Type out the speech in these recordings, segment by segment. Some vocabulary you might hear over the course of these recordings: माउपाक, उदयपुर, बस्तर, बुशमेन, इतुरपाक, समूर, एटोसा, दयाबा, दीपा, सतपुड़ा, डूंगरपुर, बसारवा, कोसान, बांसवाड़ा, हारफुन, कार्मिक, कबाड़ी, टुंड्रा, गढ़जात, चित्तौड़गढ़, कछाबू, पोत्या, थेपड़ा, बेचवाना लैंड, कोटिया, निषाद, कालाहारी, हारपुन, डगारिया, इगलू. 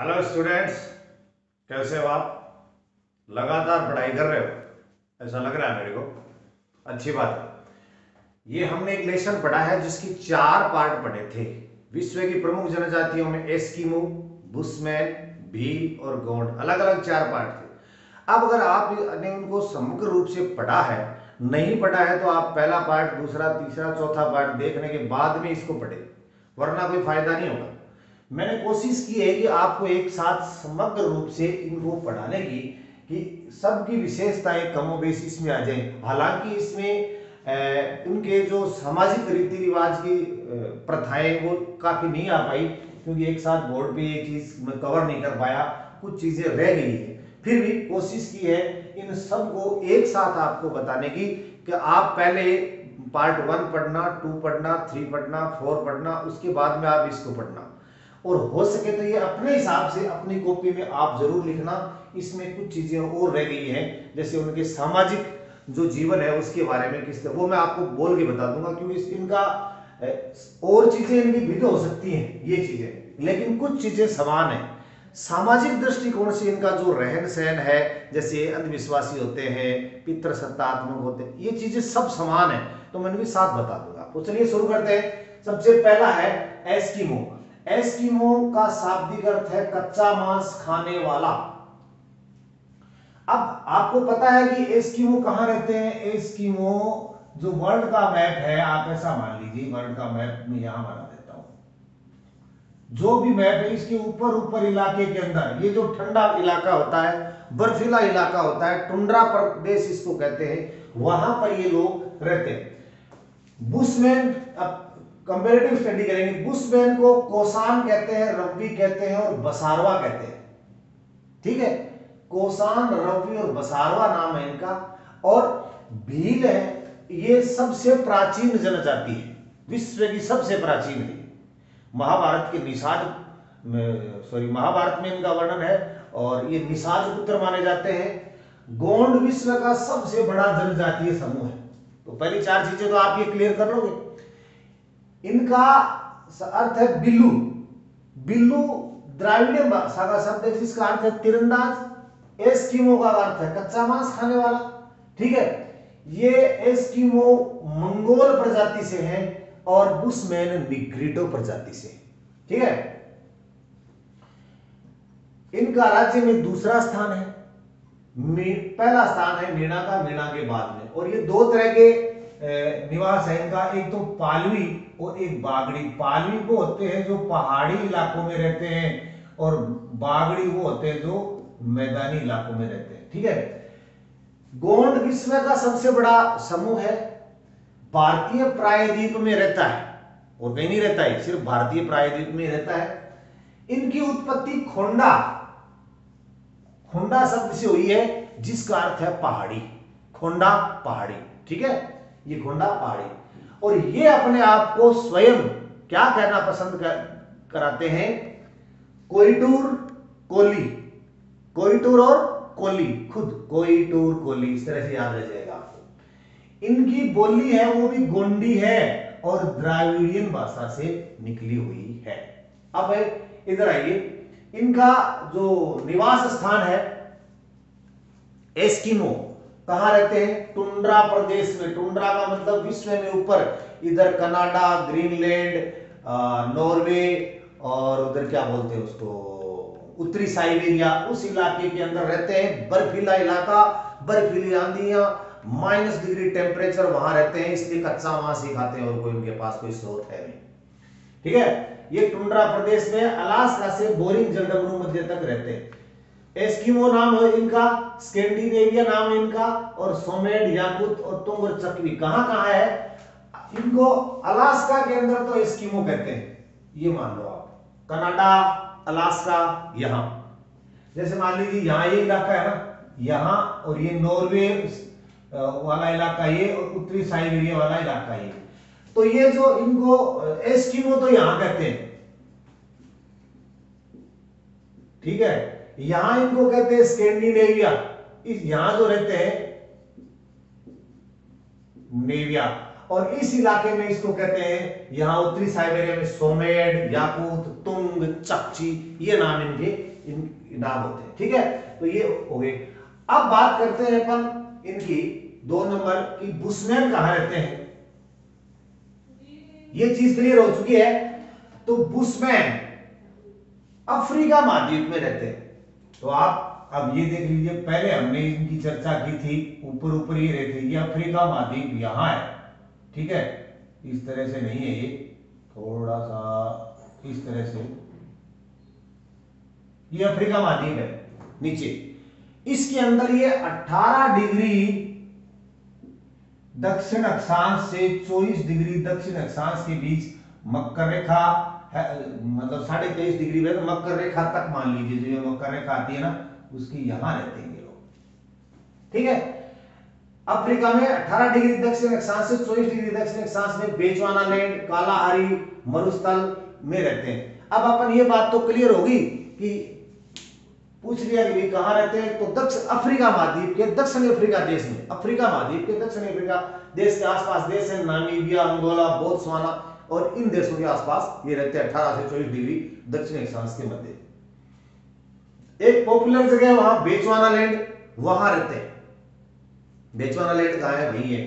Hello students, कैसे हो आप? लगातार पढ़ाई कर रहे हो ऐसा लग रहा है मेरे को। अच्छी बात है। ये हमने एक लेसन पढ़ा है जिसकी 4 पार्ट पढ़े थे। विश्व की प्रमुख जनजातियों में एस्कीमो, बुशमेन, भील और गोंड, अलग अलग 4 पार्ट थे। अब अगर आपने उनको समग्र रूप से पढ़ा है, नहीं पढ़ा है तो आप पहला पार्ट, दूसरा, तीसरा, चौथा पार्ट देखने के बाद में इसको पढ़े, वरना कोई फायदा नहीं होगा। मैंने कोशिश की है कि आपको एक साथ समग्र रूप से इनको पढ़ाने की, कि सबकी विशेषताएं कमोबेश इसमें आ जाए। हालांकि इसमें उनके जो सामाजिक रीति रिवाज की प्रथाएं वो काफ़ी नहीं आ पाई, क्योंकि एक साथ बोर्ड पे ये चीज़ मैं कवर नहीं कर पाया, कुछ चीज़ें रह गई है। फिर भी कोशिश की है इन सबको एक साथ आपको बताने की, कि आप पहले पार्ट 1 पढ़ना, 2 पढ़ना, 3 पढ़ना, 4 पढ़ना, उसके बाद में आप इसको पढ़ना। और हो सके तो ये अपने हिसाब से अपनी कॉपी में आप जरूर लिखना। इसमें कुछ चीज़ें और रह गई हैं, जैसे उनके सामाजिक जो जीवन है उसके बारे में किस तरह, वो मैं आपको बोल के बता दूंगा, क्योंकि इनका और चीज़ें इनकी भिन्न हो सकती हैं ये चीज़ें, लेकिन कुछ चीज़ें समान हैं। सामाजिक दृष्टिकोण से इनका जो रहन सहन है, जैसे अंधविश्वासी होते हैं, पितृसत्तात्मक होते हैं, ये चीज़ें सब समान हैं, तो मैं इनके साथ बता दूंगा आपको। चलिए शुरू करते हैं। सबसे पहला है एस्कीमो। एस्कीमो का शाब्दिक अर्थ है कच्चा मांस खाने वाला। अब आपको पता है कि एस्कीमो कहां रहते हैं। एस्कीमो जो वर्ल्ड का मैप है, आप ऐसा मान लीजिए, वर्ल्ड का मैप में यहां बना देता हूं, जो भी मैप है इसके ऊपर इलाके के अंदर, ये जो ठंडा इलाका होता है, बर्फीला इलाका होता है, टुंड्रा प्रदेश इसको कहते हैं, वहां पर ये लोग रहते हैं। बुशमैन, कंपैरेटिव स्टडी करेंगे। बुशमेन को कोसान कहते हैं, रंभी कहते हैं और बसारवा कहते हैं। ठीक है, कोसान, रंभी और बसारवा नाम है इनका। और भील है, ये सबसे प्राचीन जनजाति है, विश्व की सबसे प्राचीन है। महाभारत के निषाद, महाभारत में इनका वर्णन है और ये निषाद पुत्र माने जाते हैं। गोंड विश्व का सबसे बड़ा जनजातीय समूह है। तो पहली 4 चीजें तो आप ये क्लियर कर लोगे। इनका अर्थ है बिल्लू। बिल्लू द्राविड़ीय भाषा का शब्द है जिसका अर्थ है तीरंदाज। एस्कीमो का अर्थ है कच्चा मांस खाने वाला। ठीक है, ये एस्कीमो मंगोल प्रजाति से हैं और बुशमेन निग्रिटो प्रजाति से। ठीक है, इनका राज्य में दूसरा स्थान है, पहला स्थान है मीणा का, मीणा के बाद में। और ये 2 तरह के निवास है इनका, एक तो पालवी और एक बागड़ी। पालवी वो होते हैं जो पहाड़ी इलाकों में रहते हैं और बागड़ी वो होते हैं जो मैदानी इलाकों में रहते हैं। ठीक है, गोंड विश्व का सबसे बड़ा समूह है, भारतीय प्रायद्वीप में रहता है और कहीं नहीं रहता है, सिर्फ भारतीय प्रायद्वीप में रहता है। इनकी उत्पत्ति खोंडा, खोंडा शब्द से हुई है जिसका अर्थ है पहाड़ी। खोंडा पहाड़ी, ठीक है, ये खोंडा पहाड़ी। और ये अपने आप को स्वयं क्या कहना पसंद कराते हैं, कोइटूर कोली। कोइटूर और कोली, खुद कोइटूर कोली, इस तरह से याद रह जाएगा आपको। इनकी बोली है वो भी गोंडी है और द्राविड़ियन भाषा से निकली हुई है। अब इधर आइए, इनका जो निवास स्थान है, एस्कीमो कहाँ रहते हैं, टुंड्रा प्रदेश में। टुंड्रा का मतलब विश्व में ऊपर, इधर कनाडा, ग्रीनलैंड, नॉर्वे और उधर क्या बोलते हैं उसको, उत्तरी साइबेरिया, उस इलाके के अंदर रहते हैं। बर्फीला इलाका, बर्फीली आंधियां, -डिग्री टेम्परेचर वहां रहते हैं, इसलिए कच्चा मांस ही खाते हैं और कोई उनके पास कोई स्रोत है नहीं। ठीक है, ये टुंड्रा प्रदेश में अलास्का से बोरिंग जलडमरू मध्य तक रहते हैं। एस्किमो नाम है इनका, स्कैंडिनेविया नाम है इनका, और सोमेड, याकूत और तुंग और चकवी कहां है। इनको अलास्का के अंदर तो एस्किमो कहते हैं, ये मान लो आप, कनाडा, अलास्का, यहां जैसे मान लीजिए यहाँ ये इलाका है ना, यहाँ, और ये नॉर्वे वाला इलाका ये, और उत्तरी साइबेरिया वाला इलाका ये, तो ये जो इनको एस्किमो तो यहाँ कहते हैं। ठीक है, यहां इनको कहते हैं स्कैंडिनेविया, यहां जो रहते हैं नेविया, और इस इलाके में इसको कहते हैं, यहाँ उत्तरी साइबेरिया में सोमेड, याकूत, तुंग, चकची, ये नाम इनके नाम होते हैं। ठीक है, तो ये हो गए। अब बात करते हैं अपन इनकी 2 नंबर की, बुशमेन कहाँ रहते हैं, ये चीज क्लियर हो चुकी है। तो बुशमेन अफ्रीका महाद्वीप में रहते हैं। तो आप अब ये देख लीजिए, पहले हमने इनकी चर्चा की थी, ऊपर ऊपर ही रहते हैं, ये अफ्रीका महाद्वीप यहाँ है। ठीक है, इस तरह से नहीं है, ये थोड़ा सा इस तरह से, ये अफ्रीका महाद्वीप है नीचे। इसके अंदर ये 18 डिग्री दक्षिण अक्षांश से 24 डिग्री दक्षिण अक्षांश के बीच मकर रेखा है, मतलब 23.5 डिग्री में मकर रेखा तक मान लीजिए, जो मकर रेखा आती है ना, उसकी यहां रहते हैं ये लोग। ठीक है, अफ्रीका में 18 डिग्री दक्षिण अक्षांश से 24 डिग्री दक्षिण अक्षांश में बेचवाना लैंड, कालाहारी मरुस्थल में रहते हैं। अब अपन ये बात तो क्लियर होगी कि पूछ लिया कि कहां रहते हैं, तो दक्षिण अफ्रीका महाद्वीप के दक्षिण अफ्रीका देश में, अफ्रीका महाद्वीप के दक्षिण अफ्रीका देश के आसपास देश है नामीबिया, अंगोला, बोत्सवाना, और इन देशों के आसपास ये रहते हैं 18 से 24 डिग्री दक्षिण अक्षांश के मध्य। एक पॉपुलर जगह है वहां बेचवाना लैंड, वहां रहते हैं। बेचवाना लैंड कहाँ है, वही है।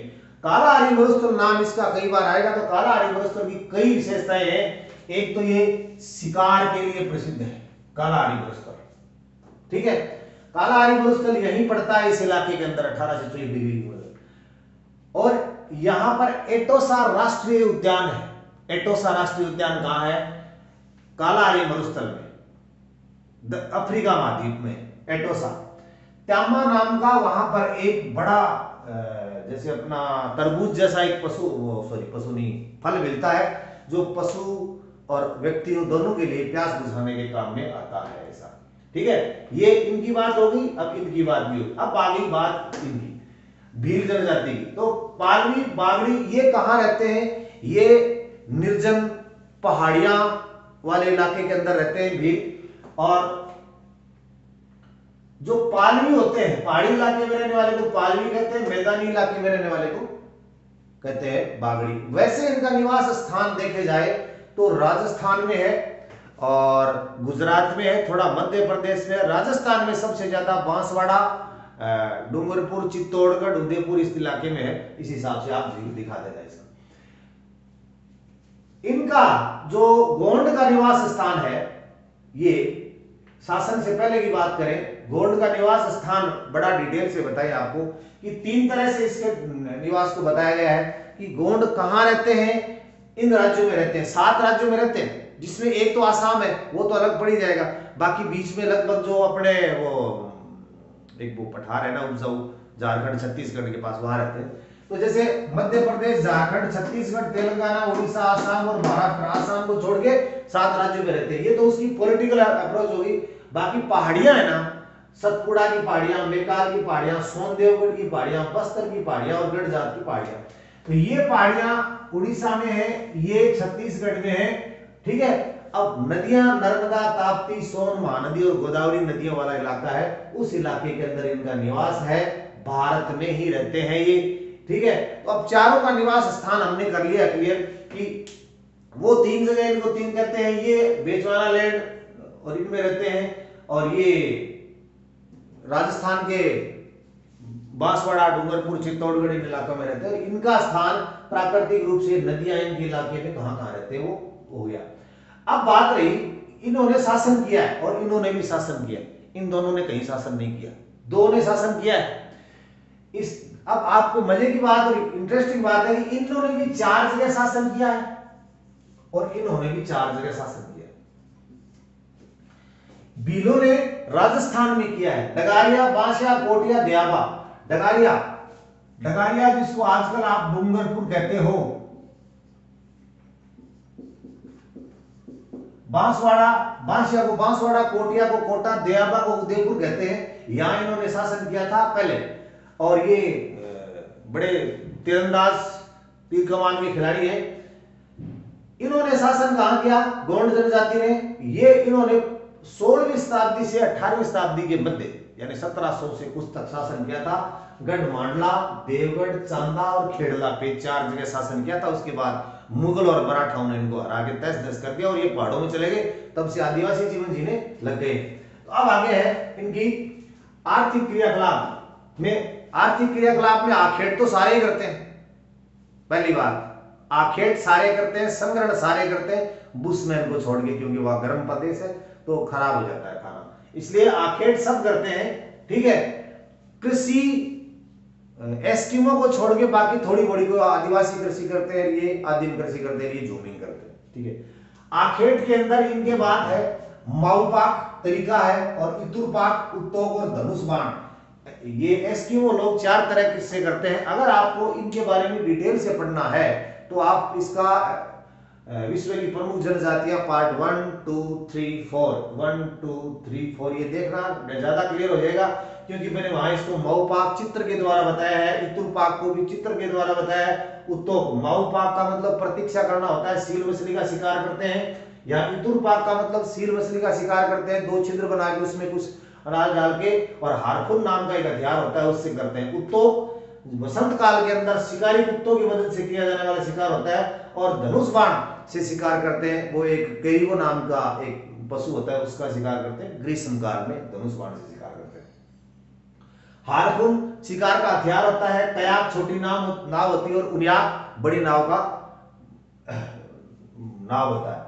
कालाहारी मरुस्थल नाम इसका कई बार आएगा। तो कालाहारी मरुस्थल की कई विशेषताएं हैं। एक तो ये शिकार के लिए प्रसिद्ध है, कालाहारी मरुस्थल। ठीक है, कालाहारी मरुस्थल यहीं पड़ता है इस इलाके के अंदर, 18 से 24 डिग्री। और यहां पर एटोसा राष्ट्रीय उद्यान है। एटोसा राष्ट्रीय उद्यान कहाँ है, कालाहारी मरुस्थल में, अफ्रीका महाद्वीप में एटोसा। त्यामा नाम का वहां पर एक बड़ा जैसे अपना तरबूज जैसा एक फल मिलता है, जो पशु और व्यक्तियों दोनों के लिए प्यास बुझाने के काम में आता है, ऐसा। ठीक है, ये इनकी बात हो गई। अब इनकी बात भी हो, अब आ गई बात इनकी, भील जनजाति की। तो पालवी, बागड़ी, ये कहाँ रहते हैं, ये निर्जन पहाड़ियां वाले इलाके के अंदर रहते हैं भील। और जो पालवी होते हैं, पहाड़ी इलाके में रहने वाले को पालवी कहते हैं, मैदानी इलाके में रहने वाले को कहते हैं बागड़ी। वैसे इनका निवास स्थान देखे जाए तो राजस्थान में है और गुजरात में है, थोड़ा मध्य प्रदेश में। राजस्थान में सबसे ज्यादा बांसवाड़ा, डूंगरपुर, चित्तौड़गढ़, उदयपुर इस इलाके में है। इस हिसाब से आप दिखा देना इसका। इनका जो गोंड का निवास स्थान है, ये शासन से पहले की बात करें, गोंड का निवास स्थान बड़ा डिटेल से बताएं आपको कि 3 तरह से इसके निवास को बताया गया है कि गोंड कहाँ रहते हैं। इन राज्यों में रहते हैं, 7 राज्यों में रहते हैं, जिसमें एक तो आसाम है, वो तो अलग पड़ ही जाएगा। बाकी बीच में लगभग जो अपने वो पठार है ना, उपजाऊ, झारखंड, छत्तीसगढ़ के पास, वहां रहते हैं। तो जैसे मध्य प्रदेश, झारखंड, छत्तीसगढ़, तेलंगाना, उड़ीसा, आसाम और महाराष्ट्र, आसाम को छोड़ के 7 राज्यों में रहते हैं। ये तो उसकी पॉलिटिकल अप्रोच होगी। बाकी पहाड़ियां है ना, सतपुड़ा की पहाड़ियां, मेकाल की पहाड़ियां, सोनदेवगढ़ की पहाड़ियां, बस्तर की पहाड़ियां और गढ़जात की पहाड़ियां। तो ये पहाड़ियां उड़ीसा में है, ये छत्तीसगढ़ में है। ठीक है, अब नदियां नर्मदा, ताप्ती, सोन महानदी और गोदावरी नदियों वाला इलाका है, उस इलाके के अंदर इनका निवास है। भारत में ही रहते हैं ये। ठीक है, तो अब चारों का निवास स्थान हमने कर लिया क्लियर कि वो 3 जगह, इनको 3 कहते हैं। ये बेचवाना लैंड और इनमें रहते हैं, और ये राजस्थान के बांसवाड़ा, डूंगरपुर, चित्तौड़गढ़ इन इलाकों में रहते हैं। इनका स्थान प्राकृतिक रूप से नदियां इनके इलाके में कहां कहां रहते हैं वो हो गया। अब बात रही, इन्होंने शासन किया है और इन्होंने भी शासन किया, इन दोनों ने कहीं शासन नहीं किया, 2 ने शासन किया है। इस अब आपको मजे की बात और इंटरेस्टिंग बात है कि इन्होंने भी 4 जगह शासन किया है और इन्होंने भी 4 जगह शासन किया है। भीलों ने राजस्थान में किया है, डगारिया, बाशिया, कोटिया, दयाबा। डगारिया जिसको आजकल आप डूंगरपुर कहते हो, बांसवाड़ा, बाशिया को बांसवाड़ा, कोटिया को कोटा, दयाबा को उदयपुर कहते हैं। यहां इन्होंने शासन किया था पहले, और ये बड़े तीरंदाज, तीर कमान के खिलाड़ी हैं। इन्होंने शासन कहां किया, गोंड जनजाति ने। ये इन्होंने 16वीं शताब्दी से 18वीं शताब्दी के मध्य यानी 1700 से कुछ तक शासन किया था। गढ़वांडला, देवगढ़, चांदा और खेड़ला पे 4 जगह शासन किया था। उसके बाद मुगल और मराठाओं ने इनको हरा के तहस-नहस कर दिया और ये पहाड़ों में चले गए। तब से आदिवासी जीवन जीने लग गए। तो अब आगे है इनकी आर्थिक क्रियाकलाप में। आर्थिक क्रियाकलाप में आखेट तो सारे ही करते हैं, पहली बात आखेट सारे करते हैं, संग्रहण सारे करते हैं बुशमेन को छोड़ के, क्योंकि वह गर्म प्रदेश है तो खराब हो जाता है खाना, इसलिए आखेट सब करते हैं। ठीक है, कृषि एस्कीमो को छोड़ के बाकी थोड़ी बड़ी को आदिवासी कृषि करते हैं, ये आदिम कृषि करते हैं, ये जूमिंग करते हैं। ठीक है, आखेट के अंदर इनके बाद है माउपाक तरीका है और इतुरपाक, उत्तोक और धनुष बाण। ये एस्कीमो लोग 4 तरह किससे करते हैं। अगर आपको इनके बारे में डिटेल से पढ़ना है तो आप इसका विश्व की प्रमुख जनजातियां पार्ट 1, 2, 3, 4 ये देखना ज्यादा क्लियर हो जाएगा, क्योंकि मैंने वहां इसको माउपाक चित्र के द्वारा बताया है, इतुरपाक को भी चित्र के द्वारा बताया है। उत्तोक, माउपाक का मतलब प्रतीक्षा करना होता है, सील मछली का शिकार करते हैं, या इतुरपाक का मतलब सील मछली का शिकार करते हैं, 2 छिद्र बना के उसमें कुछ अनाज डाल के, और हारफुन नाम का एक हथियार होता है उससे करते हैं। उत्तोक वसंत काल के अंदर शिकारी कुत्तों की मदद से किया जाने वाला शिकार होता है, और धनुष बाण से शिकार करते हैं, वो एक कैरियो नाम का एक पशु होता है उसका शिकार करते हैं, ग्रीष्म काल में धनुष बाण से शिकार करते हैं। हारपुन शिकार का हथियार होता है, कयाक छोटी नाव होती है और उन्याक बड़ी नाव का नाव होता है।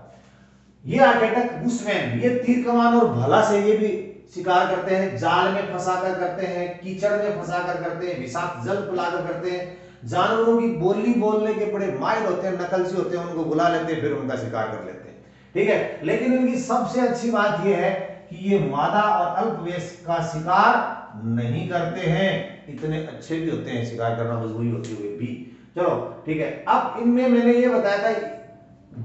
ये आखेटक बुशमैन, ये तीर कमान और भला से ये भी शिकार करते हैं, जाल में फंसाकर करते हैं, कीचड़ में फंसाकर करते हैं, विषाक्त जल पिलाकर करते हैं, जानवरों की बोली बोलने के बड़े माहिर होते हैं, नकलची होते हैं, उनको बुला लेते हैं, फिर उनका शिकार कर लेते हैं। ठीक है, लेकिन इनकी सबसे अच्छी बात यह है कि ये मादा और अल्पवयस्क का शिकार नहीं करते हैं, इतने अच्छे भी होते हैं, शिकार करना मजबूरी होती हुई भी। चलो ठीक है, अब इनमें मैंने ये बताया था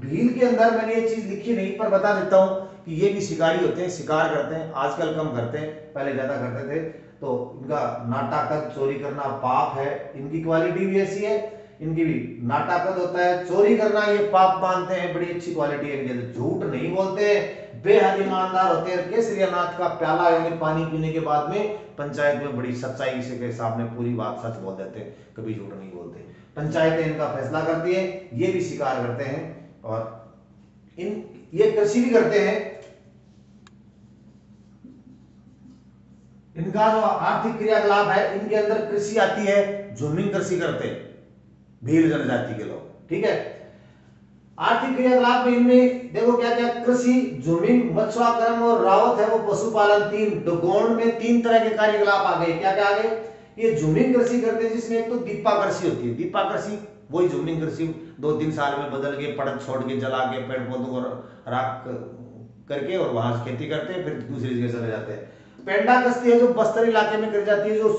भील के अंदर, मैंने ये चीज लिखी नहीं पर बता देता हूं कि ये भी शिकारी होते हैं, शिकार करते हैं, आजकल कम करते हैं, पहले ज्यादा करते थे। तो इनका नाटाकद, चोरी करना पाप है, इनकी क्वालिटी भी ऐसी है, इनकी भी नाटाकद होता है, चोरी करना ये पाप मानते हैं, बड़ी अच्छी क्वालिटी है इनके अंदर, झूठ नहीं बोलते, बेहद ईमानदार होते हैं, केसरियानाथ का प्याला यानी पानी पीने के बाद में पंचायत में बड़ी सच्चाई के सामने पूरी बात सच बोल देते हैं, कभी झूठ नहीं बोलते, पंचायतें इनका फैसला करती है। ये भी शिकार करते हैं और इन ये कृषि भी करते हैं। इनका जो आर्थिक क्रियाकलाप है, इनके अंदर कृषि आती है, झूमिंग कृषि करते हैं भील जनजाति के लोग। ठीक है, आर्थिक क्रियाकलाप में इनमें देखो क्या क्या, कृषि, झूमिंग, मत्स्याकर्म और रावत है वो पशुपालन, 3 गोंड में 3 तरह के कार्यकलाप आ गए। क्या क्या आ गए, ये झूमिंग कृषि करते हैं, जिसमें एक तो दीपा कृषि होती है, दीपा कृषि वही झूमिंग कृषि 2-3 साल में बदल के पड़क छोड़ के जला के पेड़ पौधों को राख करके और वहां से खेती करते हैं, फिर दूसरी जगह चले जाते हैं। पेंडा कृषि है जो बस्तर इलाके में कर जाती है, जो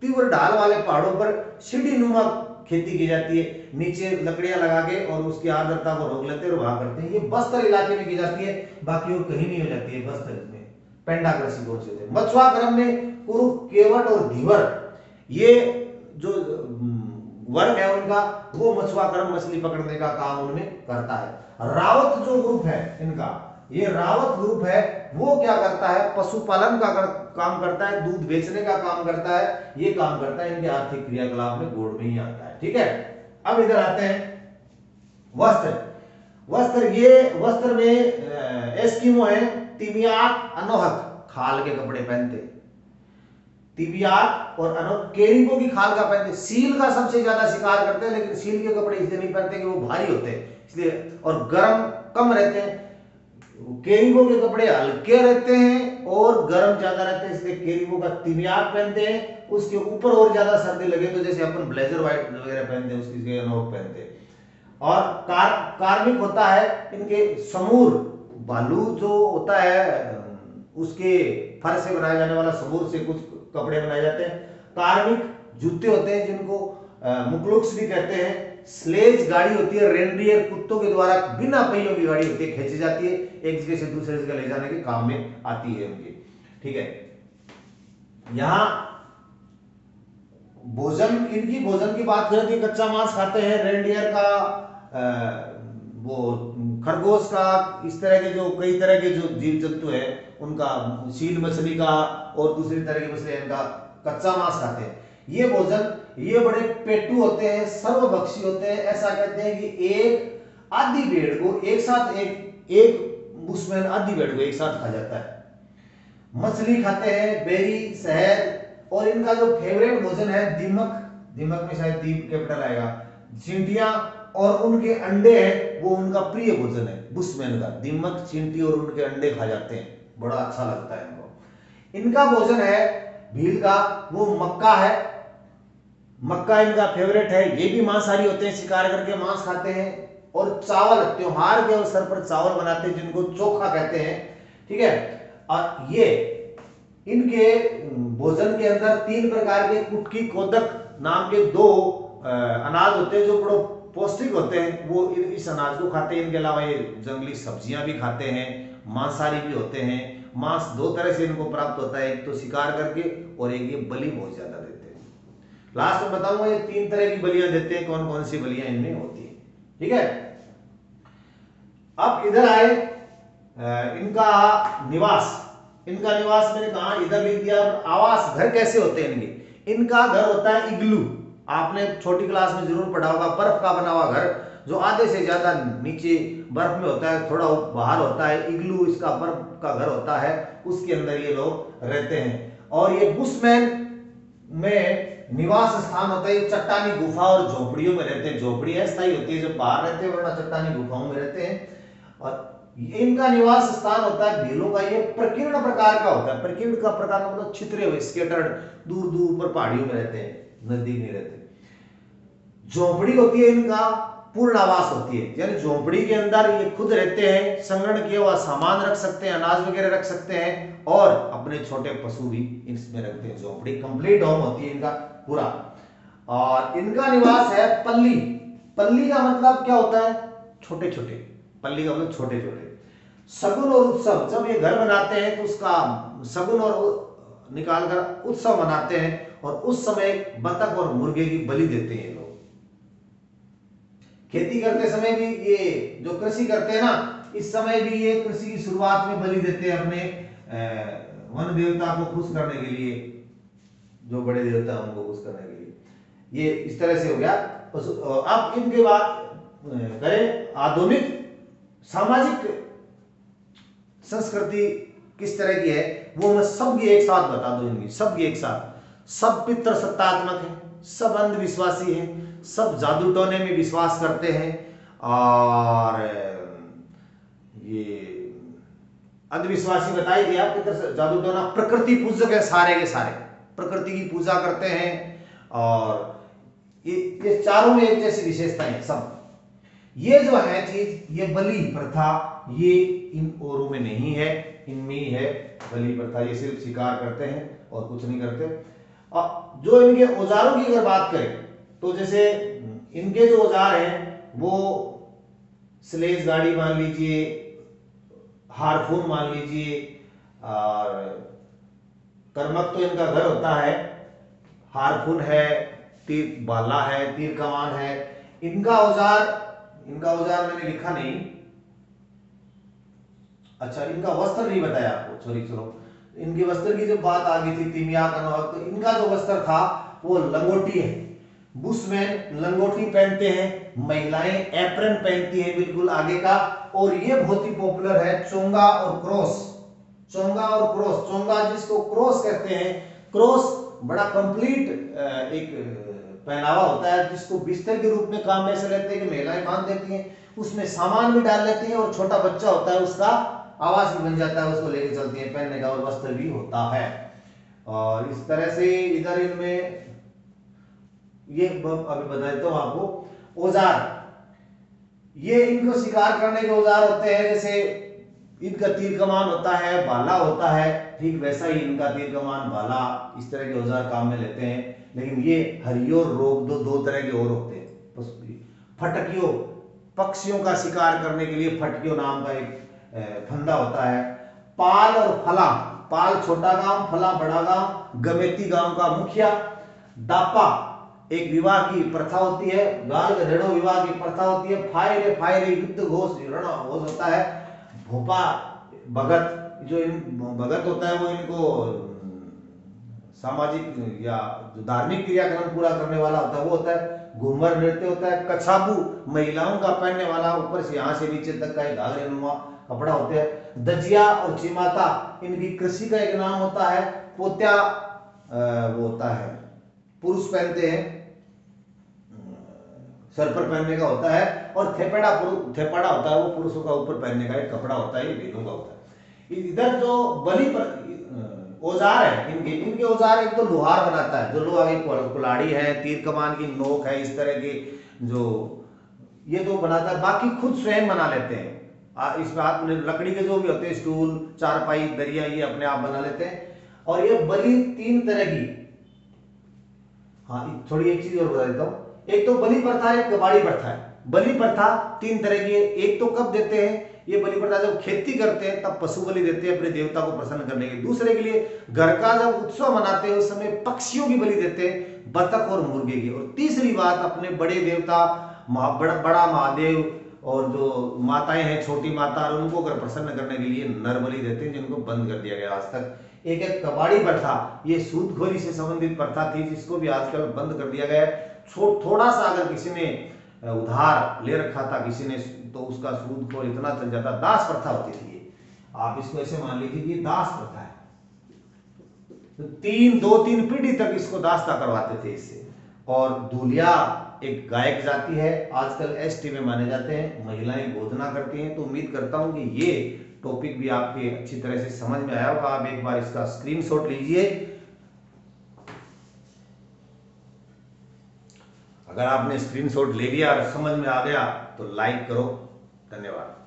तीव्र ढाल वाले पहाड़ों पर सीढ़ी नुमा खेती की जाती है, नीचे लकड़ियां लगा के और उसकी आर्द्रता को रोक लेते हैं और वहां करते हैं। ये बस्तर इलाके में की जाती है, बाकी वो कहीं नहीं हो जाती है बस्तर में, पेंडा कृषि बोलते हैं। मत्स्याकर्म में कुरु, केवट और धीवर ये जो वर्ग है उनका, वो मछुआकर्म मछली पकड़ने का काम उनमें करता है। रावत जो ग्रुप है इनका, ये रावत ग्रुप है, वो क्या करता है, पशुपालन का काम करता है, दूध बेचने का काम करता है, ये काम करता है, इनके आर्थिक क्रियाकलाप में गोंड में ही आता है। ठीक है, अब इधर आते हैं वस्त्र। वस्त्र, ये वस्त्र में एस्कीमो है, तिमियाक, अनोहक खाल के कपड़े पहनते, तिबियात और केरिको की खाल का पहनते। सील का सबसे ज्यादा शिकार करते हैं, लेकिन सील के कपड़े इसलिए नहीं पहनते कि वो भारी होते हैं, इसलिए और गर्म कम रहते हैं। केरिको के कपड़े हल्के रहते हैं और गर्म ज्यादा रहते हैं, इसलिए केरिको का तिबियात पहनते हैं। उसके ऊपर और ज्यादा सर्दी लगे तो जैसे अपन ब्लेजर वाइट वगैरह पहनते हैं, उसकी अनोख पहनते हैं। और कार्मिक होता है इनके, समूर बालू जो होता है उसके फर से बनाया जाने वाला समूर से कुछ कपड़े बनाए जाते हैं। कार्मिक जूते होते हैं जिनको मुकलुक्स भी कहते हैं। स्लेज गाड़ी होती है, रेनडियर कुत्तों के द्वारा बिना पहियों की गाड़ी होती है, खींची जाती है, एक जगह से दूसरे जगह ले जाने के काम में आती है उनके। ठीक है, यहाँ भोजन, इनकी भोजन की बात करें तो कच्चा मांस खाते हैं, रेनडियर का वो खरगोश का, इस तरह के जो कई तरह के जो जीव जंतु है उनका, सील मछली का और दूसरी तरह के मछलियां इनका कच्चा मांस खाते हैं। ये भोजन, ये बड़े पेटू होते हैं, सर्वभक्षी होते हैं। ऐसा कहते हैं कि एक आधी भेड़ को एक साथ, एक बुशमेन आधी भेड़ को एक साथ खा जाता है। मछली खाते हैं, बेरी, शहद, और इनका जो फेवरेट भोजन है दीमक, दीमक में शायद दीप कैपिटल आएगा, चींटियां और उनके अंडे हैं, वो उनका प्रिय भोजन है बुशमेन का। दीमक, चींटी और उनके अंडे खा जाते हैं, बड़ा अच्छा लगता है इनको। इनका भोजन है भील का, वो मक्का है, मक्का इनका फेवरेट है। ये भी मांसाहारी होते हैं, शिकार करके मांस खाते हैं। और चावल, त्योहार के अवसर पर चावल बनाते हैं जिनको चोखा कहते हैं, ठीक है। और ये इनके भोजन के अंदर तीन प्रकार के कुटकी, कोदक नाम के दो अनाज होते हैं जो बड़ो पौष्टिक होते हैं, वो इस अनाज को खाते हैं। इनके अलावा ये जंगली सब्जियां भी खाते हैं, मांसाहारी भी होते हैं। मांस दो तरह से इनको प्राप्त होता है, एक तो शिकार करके और एक ये बलि बहुत ज्यादा देते हैं। लास्ट में बताऊंगा ये तीन तरह की बलियां देते हैं, कौन कौन सी बलियां इनमें होती है, ठीक है। अब इधर आए इनका निवास, इनका निवास मैंने कहा इधर लिख दिया। आवास, घर कैसे होते हैं इनके? इनका घर होता है इगलू, आपने छोटी क्लास में जरूर पढ़ा होगा। बर्फ का बना हुआ घर जो आधे से ज्यादा नीचे बर्फ में होता है, थोड़ा बाहर होता है, इग्लू इसका बर्फ का घर होता है, उसके अंदर ये लोग रहते हैं। और ये बुशमेन में निवास स्थान होता है चट्टानी गुफा और झोपड़ियों में रहते हैं। झोपड़ियां स्थायी होती है, जब बाहर रहते हैं, वरना चट्टानी गुफाओं में रहते हैं। और इनका निवास स्थान होता है भीलों का, ये प्रकीर्ण प्रकार का होता है। प्रकीर्ण का प्रकार का मतलब छितरे हुए, स्केटर्ड, दूर दूर पर पहाड़ियों में रहते हैं, नजदीक नहीं रहते। झोपड़ी होती है इनका, पूर्ण आवास होती है, यानी झोपड़ी के अंदर ये खुद रहते हैं, संग्रहण किया हुआ सामान रख सकते हैं, अनाज वगैरह रख सकते हैं, और अपने छोटे पशु भी इसमें रखते हैं। झोपड़ी कंप्लीट होम होती है इनका पूरा। और इनका निवास है पल्ली। पल्ली का मतलब क्या होता है? छोटे छोटे, पल्ली का मतलब छोटे छोटे। शगुन और उत्सव, जब ये घर बनाते हैं तो उसका शगुन और निकालकर उत्सव मनाते हैं, और उस समय बतख और मुर्गे की बलि देते हैं लोग। खेती करते समय भी ये जो कृषि करते हैं ना, इस समय भी ये कृषि की शुरुआत में बलि देते हैं अपने वन देवता को खुश करने के लिए, जो बड़े देवता हैं उनको खुश करने के लिए। ये इस तरह से हो गया। अब इनके बाद करें आधुनिक सामाजिक संस्कृति किस तरह की है, वो मैं सबकी एक साथ बता दूं। इनकी सबकी एक साथ, सब पितृसत्तात्मक है, सब अंधविश्वासी है, सब जादू टोने में विश्वास करते हैं, और ये अंधविश्वासी बताई दिया, पितृ जादू टोना। प्रकृति पूजक है सारे के सारे, प्रकृति की पूजा करते हैं, और ये चारों में एक जैसी विशेषताएं हैं सब। ये जो है चीज, ये बलि प्रथा, ये इन औरों में नहीं है, इनमें है बलि प्रथा। ये सिर्फ शिकार करते हैं और कुछ नहीं करते। और जो इनके औजारों की अगर बात करें तो जैसे इनके जो औजार हैं वो स्लेज गाड़ी मान लीजिए, हारफून मान लीजिए, और कर्मक तो इनका घर होता है, हारफून है, तीर भाला है, तीर कमान है। इनका औजार मैंने लिखा नहीं, अच्छा इनका वस्त्र नहीं बताया आपको, चलो इनके वस्त्र की जब बात आ गई थी, तिमिया का, तो इनका जो वस्त्र था वो लंगोटी है। बुशमेन लंगोटी पहनते हैं, महिलाएं एप्रन पहनती हैं बिल्कुल आगे का, और ये बहुत ही पॉपुलर है चोंगा और क्रॉस। चोंगा और क्रॉस, चोंगा जिसको क्रॉस कहते हैं, क्रॉस बड़ा कंप्लीट एक पहनावा होता है जिसको बिस्तर के रूप में काम ऐसे लेते हैं कि महिलाएं बांध देती हैं, उसमें सामान भी डाल लेती हैं, और छोटा बच्चा होता है उसका आवास भी बन जाता है, उसको लेके चलती हैं, पहनने का और वस्त्र भी होता है। और इस तरह से इधर इनमें ये अभी बता देता हूँ आपको औजार, ये इनको शिकार करने के औजार होते हैं। जैसे इनका तीर कमान होता है, भाला होता है, ठीक वैसा ही इनका तीर कमान, भाला, इस तरह के औजार काम में लेते हैं। लेकिन ये हरियोर रोग दो तरह के और होते हैं। फटकियों, पक्षियों का शिकार करने के लिए फटकियों नाम का एक फंदा होता है। पाल और फला, पाल छोटा गांव, फला बड़ा गांव, गमेती गांव का मुखिया। दापा, एक विवाह की प्रथा होती है, गांव में रणो विवाह की प्रथा होती है। फायरे फायरे युद्ध घोष रणो घोष होता है। भोपा भगत, जो भगत होता है वो इनको सामाजिक या धार्मिक क्रियाक्रम पूरा करने वाला होता है वो होता है। घूमर नृत्य होता है। कछाबू महिलाओं का पहनने वाला ऊपर से यहाँ से नीचे तक का एक घाघरे नुमा कपड़ा होते हैं। दजिया और चिमाता इनकी कृषि का एक नाम होता है। पोत्या वो होता है पुरुष पहनते हैं, सर पर पहनने का होता है। और थेपड़ा थेपड़ा होता है वो पुरुषों का ऊपर पहनने का एक कपड़ा होता है, ये भीलों का होता है। इधर जो बलि औजार है इनके, इनके औजार एक तो लोहार बनाता है, जो लोहा की कुल्हाड़ी है, तीर कमान की नोक है, इस तरह की जो ये तो बनाता है। बाकी खुद स्वयं बना लेते हैं। इसमें आपने लकड़ी के जो भी होते हैं स्टूल, चारपाई, दरिया, ये अपने आप बना लेते हैं। और ये बलि तीन तरह की, हाँ थोड़ी एक चीज और बता देता हूँ। एक तो बलि प्रथा है, कबाड़ी प्रथा है। बलि प्रथा तीन तरह की है। एक तो कब देते हैं ये बलि प्रथा? जब खेती करते हैं तब पशु बलि देते हैं अपने देवता को प्रसन्न करने के लिए। दूसरे के लिए घर का जब उत्सव मनाते हैं उस समय पक्षियों की बलि देते हैं, बतख और मुर्गे की। और तीसरी बात, अपने बड़े देवता बड़ा महादेव और जो माताएं हैं छोटी माता उनको कर प्रसन्न करने के लिए नर बलि देते हैं, जिनको बंद कर दिया गया आज तक। एक है कबाड़ी प्रथा, ये सूदखोरी से संबंधित प्रथा थी जिसको भी आजकल बंद कर दिया गया है। थोड़ा सा अगर किसी ने उधार ले रखा था किसी ने तो उसका सूद को इतना चल जाता। दास प्रथा होती थी, आप इसको ऐसे मान लीजिए कि दास प्रथा है। तो दो तीन पीढ़ी तक इसको दास्ता करवाते थे इससे। और दूलिया एक गायक जाति है, आजकल एसटी में माने जाते हैं। महिलाएं बोधना करती हैं। तो उम्मीद करता हूं कि ये टॉपिक भी आपके अच्छी तरह से समझ में आया होगा। आप एक बार इसका स्क्रीनशॉट लीजिए। अगर आपने स्क्रीनशॉट ले लिया और समझ में आ गया तो लाइक करो। धन्यवाद।